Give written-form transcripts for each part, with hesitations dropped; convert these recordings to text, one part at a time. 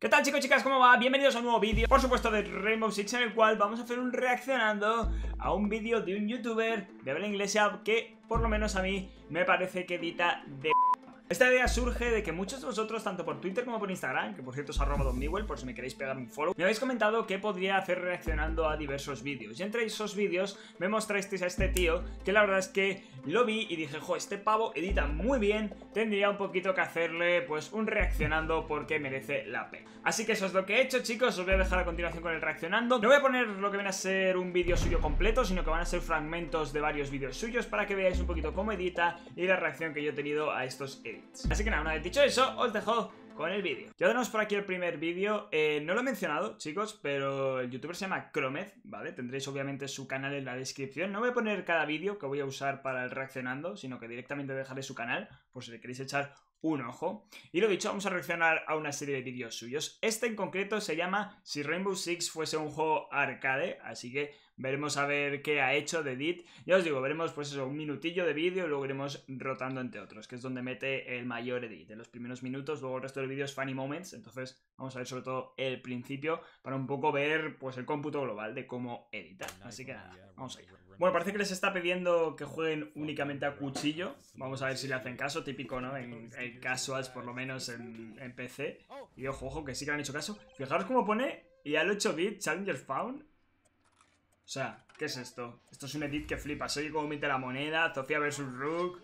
¿Qué tal, chicos y chicas? ¿Cómo va? Bienvenidos a un nuevo vídeo, por supuesto, de Rainbow Six, en el cual vamos a hacer un reaccionando a un vídeo de un youtuber de habla inglesa que, por lo menos a mí, me parece que edita de... Esta idea surge de que muchos de vosotros, tanto por Twitter como por Instagram, que por cierto es @donmiguel, por si me queréis pegar un follow, me habéis comentado que podría hacer reaccionando a diversos vídeos. Y entre esos vídeos me mostrasteis a este tío, que la verdad es que lo vi y dije, jo, este pavo edita muy bien, tendría un poquito que hacerle pues un reaccionando porque merece la pena. Así que eso es lo que he hecho, chicos. Os voy a dejar a continuación con el reaccionando. No voy a poner lo que viene a ser un vídeo suyo completo, sino que van a ser fragmentos de varios vídeos suyos para que veáis un poquito cómo edita y la reacción que yo he tenido a estos editores. Así que nada, una vez dicho eso, os dejo con el vídeo. Ya tenemos por aquí el primer vídeo. No lo he mencionado, chicos, pero el youtuber se llama Chromez, ¿vale? Tendréis obviamente su canal en la descripción. No voy a poner cada vídeo que voy a usar para el reaccionando, sino que directamente dejaré su canal, por si le queréis echar un ojo. Y lo dicho, vamos a reaccionar a una serie de vídeos suyos. Este en concreto se llama Si Rainbow Six fuese un juego arcade, así que veremos a ver qué ha hecho de edit. Ya os digo, veremos pues eso, un minutillo de vídeo y luego iremos rotando entre otros, que es donde mete el mayor edit, en los primeros minutos. Luego el resto del vídeo es funny moments, entonces vamos a ver sobre todo el principio para un poco ver pues el cómputo global de cómo edita. Así que nada, vamos allá. Bueno, parece que les está pidiendo que jueguen únicamente a cuchillo. Vamos a ver si le hacen caso, típico, ¿no? En casuals, por lo menos en PC. Y ojo, ojo, que sí que le han hecho caso. Fijaros cómo pone, y al 8-bit, Challenger Found. O sea, ¿qué es esto? Esto es un edit que flipas. Oye, cómo mete la moneda, Zofia versus Rook,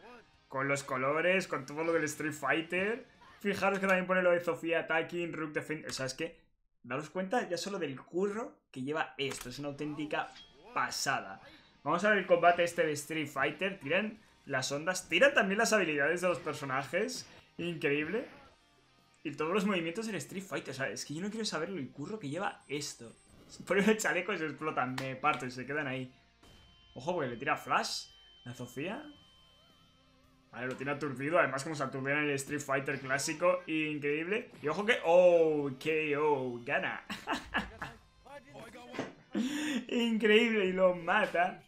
con los colores, con todo lo del Street Fighter. Fijaros que también pone lo de Zofia attacking, Rook defend. O sea, es que, daros cuenta ya solo del curro que lleva esto. Es una auténtica pasada. Vamos a ver el combate este de Street Fighter. Tiran las ondas, tiran también las habilidades de los personajes. Increíble. Y todos los movimientos del Street Fighter. O sea, es que yo no quiero saber el curro que lleva esto. Se ponen el chaleco y se explotan, me parto y se quedan ahí. Ojo, porque le tira flash la Zofia. Vale, lo tiene aturdido. Además, como se aturdieron en el Street Fighter clásico. Increíble. Y ojo que... ¡Oh! KO. Gana. Increíble, y lo mata.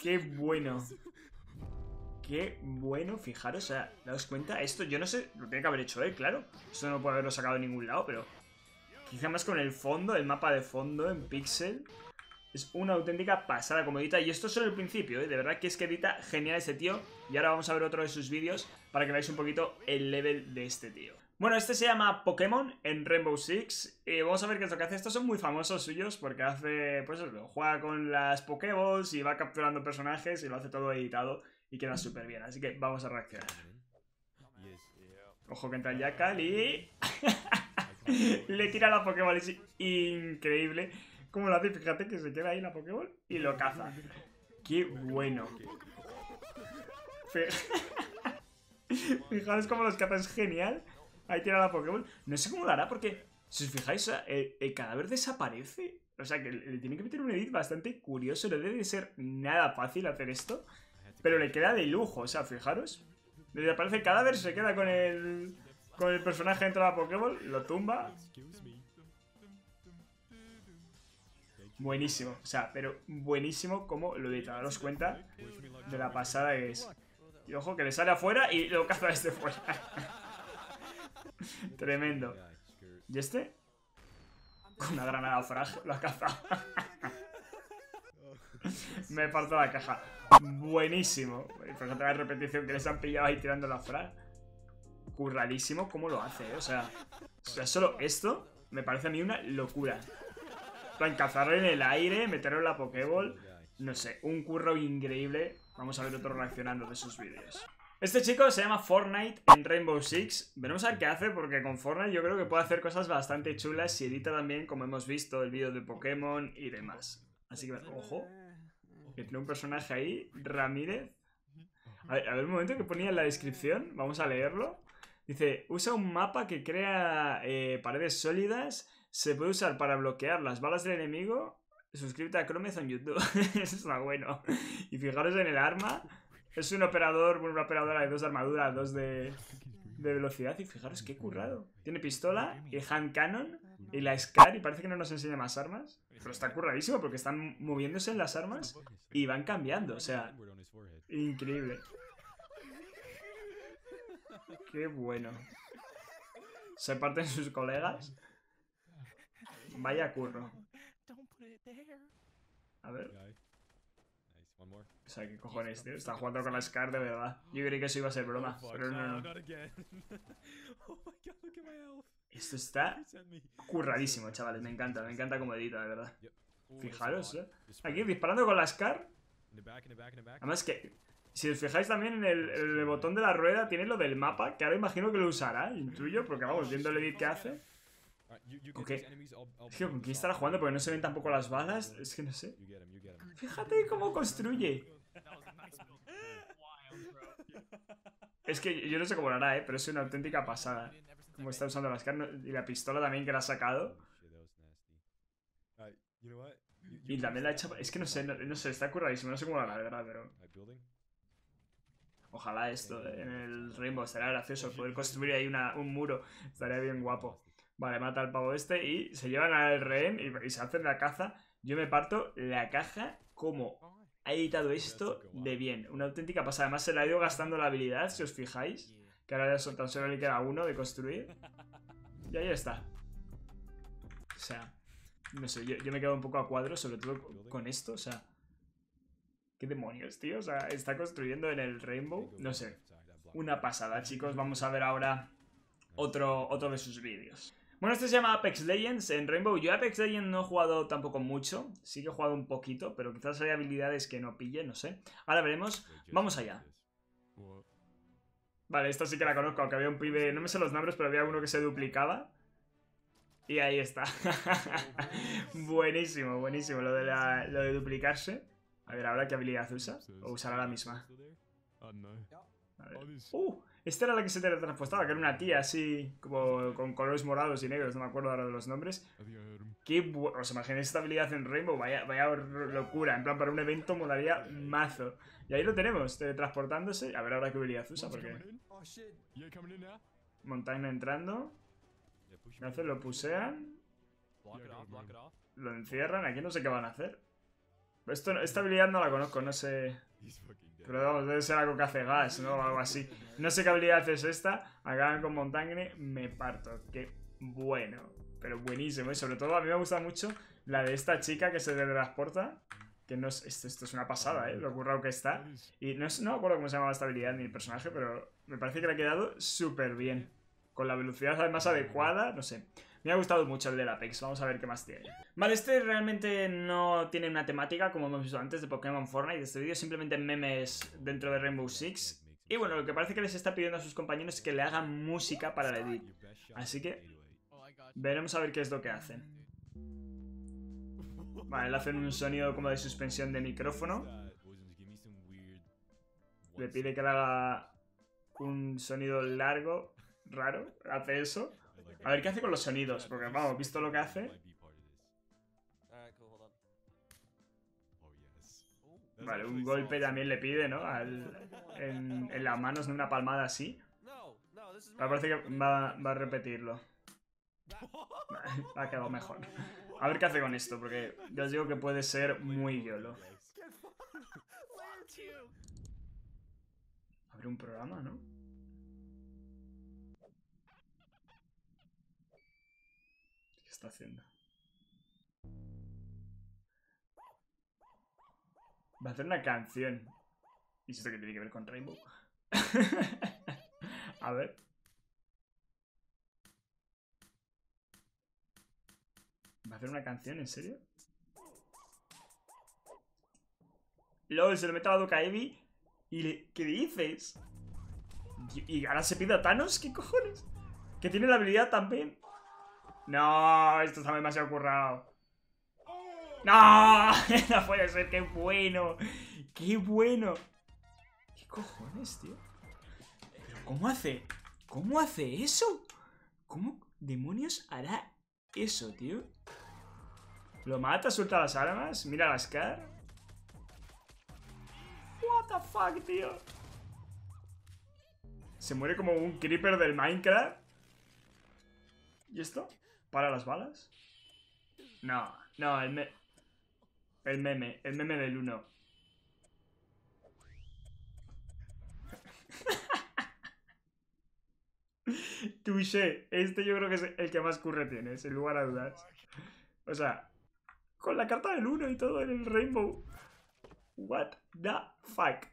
Qué bueno. Qué bueno, fijaros, o sea, daos cuenta. Esto yo no sé, lo tiene que haber hecho él, claro. Esto no puede haberlo sacado de ningún lado, pero quizá más con el fondo, el mapa de fondo en pixel. Es una auténtica pasada como edita. Y esto es solo el principio, ¿eh? De verdad que es que edita genial este tío. Y ahora vamos a ver otro de sus vídeos para que veáis un poquito el level de este tío. Bueno, este se llama Pokémon en Rainbow Six. Y vamos a ver qué es lo que hace. Estos son muy famosos suyos porque hace... pues eso, juega con las Pokéballs y va capturando personajes y lo hace todo editado y queda súper bien. Así que vamos a reaccionar. Ojo que entra el Jackal y... le tira la Pokéball. Es increíble cómo lo hace. Fíjate que se queda ahí la Pokéball y lo caza. ¡Qué bueno! Fijaros cómo los caza, es genial. Ahí tira la Pokéball. No sé cómo lo hará porque, si os fijáis, el cadáver desaparece. O sea, que le tiene que meter un edit bastante curioso. No debe de ser nada fácil hacer esto, pero le queda de lujo. O sea, fijaros, desaparece el cadáver, se queda con el personaje dentro de la Pokéball, lo tumba. Buenísimo. O sea, pero buenísimo como lo edita. Daros cuenta de la pasada que es. Y ojo, que le sale afuera y lo caza desde fuera. Tremendo. ¿Y este? Con una granada frágil lo ha cazado. Me parto la caja. Buenísimo. Fíjate la repetición que les han pillado ahí tirando la frag. Curradísimo cómo lo hace, ¿eh? O sea, solo esto me parece a mí una locura. Plan, cazarlo en el aire, meterlo en la Pokéball. No sé, un curro increíble. Vamos a ver otro reaccionando de sus vídeos. Este chico se llama Fortnite en Rainbow Six. Veremos a ver qué hace, porque con Fortnite yo creo que puede hacer cosas bastante chulas y edita también, como hemos visto, el vídeo de Pokémon y demás. Así que, ojo, que tiene un personaje ahí, Ramírez. A ver un momento, que ponía en la descripción, vamos a leerlo. Dice, usa un mapa que crea paredes sólidas, se puede usar para bloquear las balas del enemigo. Suscríbete a Chromez en YouTube. Eso está bueno. Y fijaros en el arma. Es un operador, bueno, una operadora de 2 de armadura, 2 de velocidad. Y fijaros qué currado. Tiene pistola y hand cannon y la SCAR. Y parece que no nos enseña más armas, pero está curradísimo porque están moviéndose en las armas y van cambiando. O sea, increíble. Qué bueno. Se parten sus colegas. Vaya curro. A ver. O sea, ¿qué cojones, tío? Está jugando con las cartas, de verdad. Yo creí que eso iba a ser broma, pero no, no. Esto está curradísimo, chavales. Me encanta como edita, de verdad. Fijaros, ¿eh? Aquí disparando con las car. Además que, si os fijáis también en el botón de la rueda, tiene lo del mapa, que ahora imagino que lo usará, intuyo, porque vamos, viendo el edit que hace. Okay. Es que, ¿con quién estará jugando? Porque no se ven tampoco las balas. Es que no sé. Fíjate cómo construye. Es que yo no sé cómo lo hará, pero es una auténtica pasada. Como está usando las carnes y la pistola también que la ha sacado. Y también la ha hecho... Es que no sé, no sé, está curradísimo. No sé cómo lo hará, de verdad, pero... Ojalá esto en el Rainbow estaría gracioso. Poder construir ahí un muro estaría bien guapo. Vale, mata al pavo este y se llevan al rehén y se hacen la caza. Yo me parto la caja como ha editado esto de bien. Una auténtica pasada. Además se le ha ido gastando la habilidad, si os fijáis. Que ahora ya tan solo le queda uno de construir. Y ahí está. O sea, no sé, yo me quedo un poco a cuadro, sobre todo con esto. O sea, ¿qué demonios, tío? O sea, está construyendo en el Rainbow. No sé, una pasada, chicos. Vamos a ver ahora otro de sus vídeos. Bueno, este se llama Apex Legends en Rainbow. Yo Apex Legends no he jugado tampoco mucho. Sí que he jugado un poquito, pero quizás hay habilidades que no pille, no sé. Ahora veremos. Vamos allá. Vale, esta sí que la conozco, aunque había un pibe... No me sé los nombres, pero había uno que se duplicaba. Y ahí está. Buenísimo, buenísimo lo de duplicarse. A ver, ¿ahora qué habilidad usa? ¿O usará la misma? A ver. Esta era la que se teletransportaba, que era una tía así, como con colores morados y negros, no me acuerdo ahora de los nombres. Qué ¿os imagináis esta habilidad en Rainbow? Vaya locura, en plan, para un evento molaría mazo. Y ahí lo tenemos, teletransportándose. A ver ahora qué habilidad usa, porque... Montagne entrando. Entonces lo pusean. Lo encierran, aquí no sé qué van a hacer. Esta habilidad no la conozco, no sé... Pero vamos, debe ser algo que hace gas, ¿no? O algo así. No sé qué habilidad es esta. Acaban con Montagne, me parto. Qué bueno. Pero buenísimo. Y sobre todo a mí me gusta mucho la de esta chica que se teletransporta. Que no es... Esto es una pasada, ¿eh? Lo currado que está. Y no me acuerdo cómo se llamaba esta habilidad ni el personaje, pero me parece que le ha quedado súper bien. Con la velocidad además adecuada, no sé. Me ha gustado mucho el del Apex, vamos a ver qué más tiene. Vale, este realmente no tiene una temática, como hemos visto antes, de Pokémon Fortnite. Este vídeo es simplemente memes dentro de Rainbow Six. Y bueno, lo que parece que les está pidiendo a sus compañeros es que le hagan música para la edit. Así que veremos a ver qué es lo que hacen. Vale, le hacen un sonido como de suspensión de micrófono. Le pide que le haga un sonido largo, raro, hace eso. A ver qué hace con los sonidos, porque vamos, visto lo que hace. Vale, un golpe también le pide, ¿no? En las manos, de una palmada así. Me parece que va a repetirlo. Ha quedado mejor. A ver qué hace con esto, porque ya os digo que puede ser muy violo. Abre un programa, ¿no? Está haciendo. Va a hacer una canción. ¿Y esto qué tiene que ver con Rainbow? A ver. ¿Va a hacer una canción? ¿En serio? LOL, se lo meto a Dokkaebi. ¿Qué dices? ¿Y ahora se pide a Thanos? ¿Qué cojones? Que tiene la habilidad también. No, esto está demasiado currado. No, no puede ser, qué bueno. Qué bueno. ¿Qué cojones, tío? ¿Pero cómo hace? ¿Cómo hace eso? ¿Cómo demonios hará eso, tío? Lo mata, suelta las armas, mira las caras. What the fuck, tío. Se muere como un creeper del Minecraft. ¿Y esto? ¿Para las balas? No, no, el meme del 1. Touché, este yo creo que es el que más curre tiene, sin lugar a dudas. O sea, con la carta del 1 y todo en el Rainbow. What the fuck.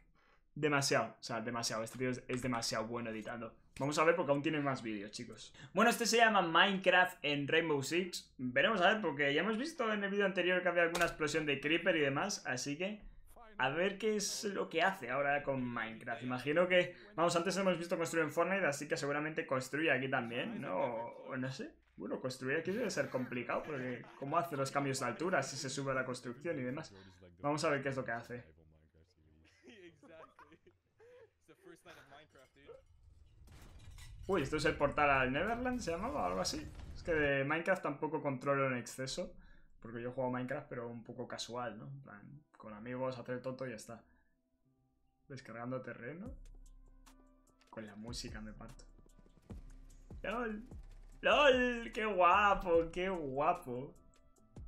Demasiado, o sea, demasiado. Este tío es demasiado bueno editando. Vamos a ver porque aún tienen más vídeos, chicos. Bueno, este se llama Minecraft en Rainbow Six. Veremos a ver porque ya hemos visto en el vídeo anterior que había alguna explosión de Creeper y demás. Así que a ver qué es lo que hace ahora con Minecraft. Imagino que, vamos, antes hemos visto construir en Fortnite, así que seguramente construye aquí también, ¿no? O no sé. Bueno, construir aquí debe ser complicado porque ¿cómo hace los cambios de altura si se sube a la construcción y demás? Vamos a ver qué es lo que hace. Uy, esto es el portal al Netherland, ¿se llamaba? Algo así. Es que de Minecraft tampoco controlo en exceso, porque yo juego Minecraft pero un poco casual, ¿no? En plan, con amigos, hacer el tonto y ya está. Descargando terreno. Con la música me parto. ¡Lol! ¡Lol! ¡Qué guapo! ¡Qué guapo!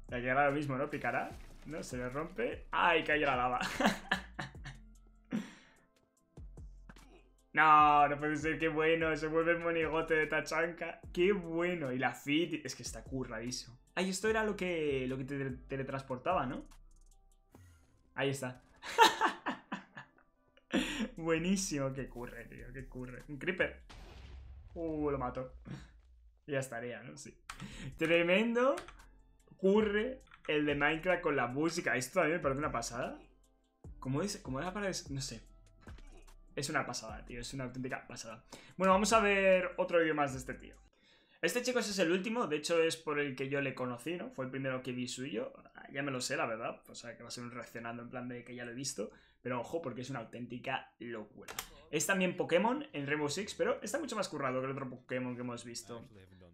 Ya que ahora lo mismo, ¿no? ¿Picará? No, se le rompe. ¡Ay, cayó la lava! No, no puede ser, qué bueno. Se vuelve el monigote de Tachanka. Qué bueno. Y la fit. Es que está curradísimo. Ay, esto era lo que te teletransportaba, ¿no? Ahí está. Buenísimo. Qué curre, tío. Qué curre. Un creeper. Lo mató. Ya estaría, ¿no? Sí. Tremendo. Curre el de Minecraft con la música. Esto también me parece una pasada. ¿Cómo era para eso? No sé. Es una pasada, tío, es una auténtica pasada. Bueno, vamos a ver otro vídeo más de este tío. Este, chicos, es el último. De hecho, es por el que yo le conocí, ¿no? Fue el primero que vi suyo. Ya me lo sé, la verdad. O sea, que va a ser un reaccionando en plan de que ya lo he visto. Pero ojo, porque es una auténtica locura. Es también Pokémon en Rainbow Six, pero está mucho más currado que el otro Pokémon que hemos visto.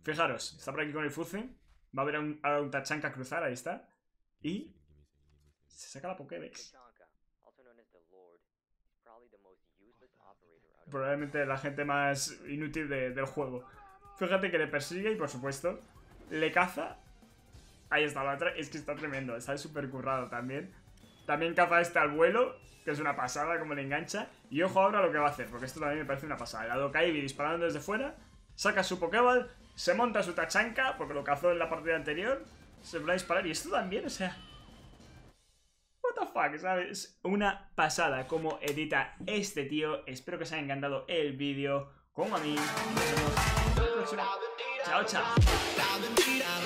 Fijaros, está por aquí con el Fuce. Va a haber a un Tachanka cruzar, ahí está. Y se saca la Pokédex. Probablemente la gente más inútil del juego. Fíjate que le persigue y por supuesto le caza. Ahí está la otra. Es que está tremendo. Está súper currado también. También caza este al vuelo, que es una pasada como le engancha. Y ojo ahora lo que va a hacer, porque esto también me parece una pasada. La Dokkaebi disparando desde fuera. Saca su Pokéball. Se monta su Tachanka, porque lo cazó en la partida anterior. Se va a disparar. Y esto también, o sea... What the fuck, ¿sabes? Una pasada como edita este tío. Espero que os haya encantado el vídeo como a mí. Nos vemos en la próxima. Chao, chao.